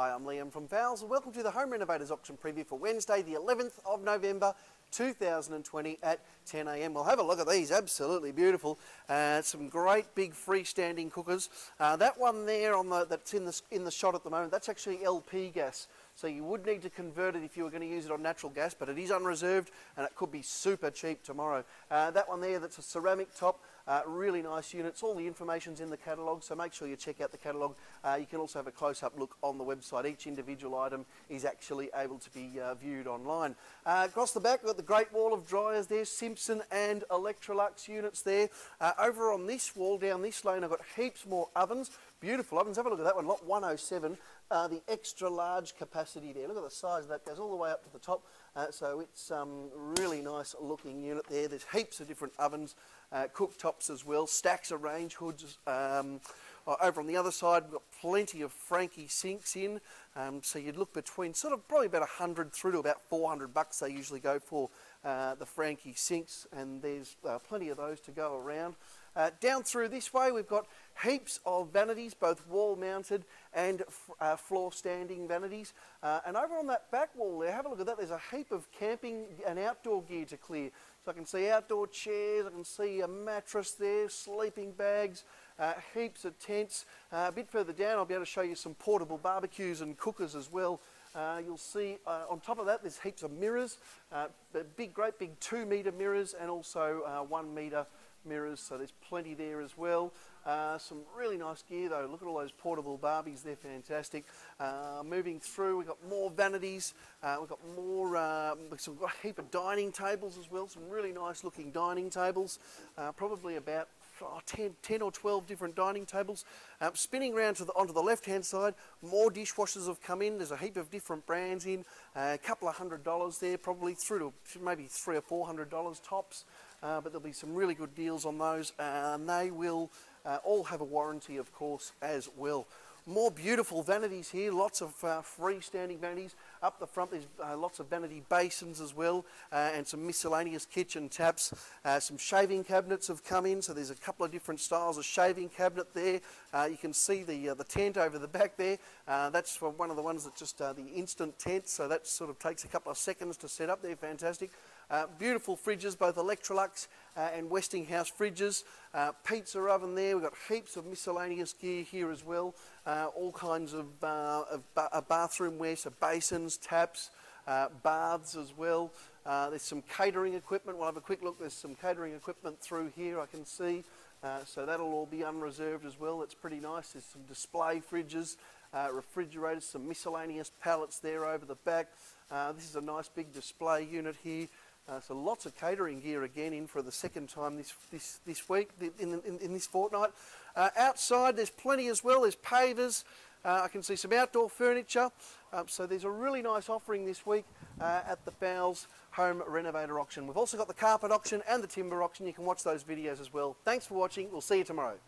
Hi, I'm Liam from Fowles and welcome to the Home Renovators Auction Preview for Wednesday the 11th of November 2020 at 10 a.m. We'll have a look at these, absolutely beautiful. Some great big freestanding cookers. That one there on that's in the shot at the moment, that's actually LP gas. So you would need to convert it if you were going to use it on natural gas, but it is unreserved and it could be super cheap tomorrow. That one there, that's a ceramic top, really nice units. All the information's in the catalogue, so make sure you check out the catalogue. You can also have a close-up look on the website. Each individual item is actually able to be viewed online. Across the back, we've got the Great Wall of Dryers there, Simpson and Electrolux units there. Over on this wall, down this lane, I've got heaps more ovens. Beautiful ovens. Have a look at that one, lot 107, the extra large capacity there. Look at the size of that, goes all the way up to the top. So it's really nice looking unit there. There's heaps of different ovens, cooktops as well, stacks of range hoods. Over on the other side, we've got plenty of Franke sinks in. So you'd look between sort of probably about 100 through to about 400 bucks they usually go for, the Franke sinks, and there's plenty of those to go around. Down through this way, we've got heaps of vanities, both wall-mounted and floor-standing vanities. And over on that back wall there, have a look at that. There's a heap of camping and outdoor gear to clear. So I can see outdoor chairs, I can see a mattress there, sleeping bags, heaps of tents. A bit further down, I'll be able to show you some portable barbecues and cookers as well. You'll see on top of that, there's heaps of mirrors, great big 2-metre mirrors and also 1-metre mirrors, so there's plenty there as well. Some really nice gear though. Look at all those portable Barbies, they're fantastic. Moving through, we've got more vanities, we've got more, we've got a heap of dining tables as well, some really nice looking dining tables, probably about 10 or 12 different dining tables. Spinning round onto the left-hand side, more dishwashers have come in. There's a heap of different brands in, a couple of $100 there, probably through to maybe $300 or $400 tops. But there'll be some really good deals on those, and they will all have a warranty, of course, as well. More beautiful vanities here, lots of freestanding vanities. Up the front there's lots of vanity basins as well, and some miscellaneous kitchen taps. Some shaving cabinets have come in, so there's a couple of different styles of shaving cabinet there. You can see the tent over the back there. That's for one of the ones that's just the instant tent, so that sort of takes a couple of seconds to set up there, fantastic. Beautiful fridges, both Electrolux and Westinghouse fridges. Pizza oven there, we've got heaps of miscellaneous gear here as well. All kinds of bathroom wear, so basins, taps, baths as well. There's some catering equipment. We'll have a quick look. There's some catering equipment through here, I can see. So that'll all be unreserved as well. It's pretty nice. There's some display fridges, refrigerators, some miscellaneous pallets there over the back. This is a nice big display unit here. So lots of catering gear again in for the second time this week, in this fortnight. Outside there's plenty as well, there's pavers, I can see some outdoor furniture. So there's a really nice offering this week at the Fowles Home Renovator Auction. We've also got the carpet auction and the timber auction. You can watch those videos as well. Thanks for watching, we'll see you tomorrow.